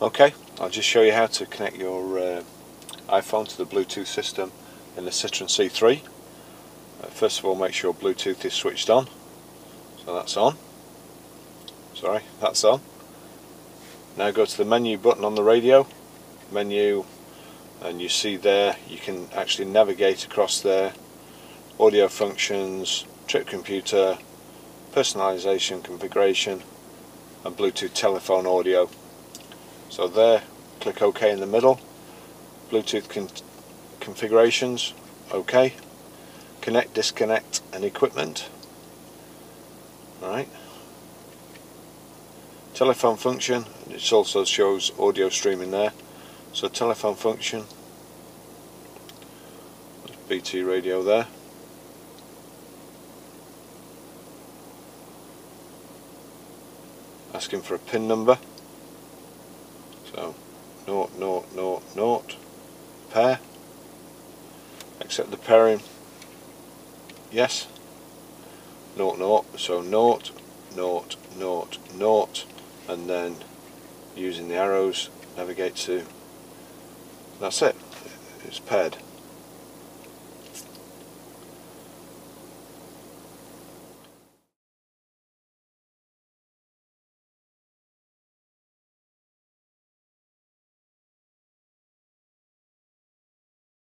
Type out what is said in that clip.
Okay, I'll just show you how to connect your iPhone to the Bluetooth system in the Citroën C3. First of all, make sure Bluetooth is switched on. So that's on. Sorry, that's on. Now go to the menu button on the radio, menu, and you see there you can actually navigate across there, audio functions, trip computer, personalization, configuration, and Bluetooth telephone audio. So there, click OK in the middle, Bluetooth configurations, OK, connect, disconnect and equipment, right, telephone function, it also shows audio streaming there, so telephone function, BT radio there, asking for a PIN number. So, 0, 0, 0, 0, pair, accept the pairing, yes, 0, 0, so 0, 0, 0, 0, and then using the arrows, navigate to, that's it, it's paired.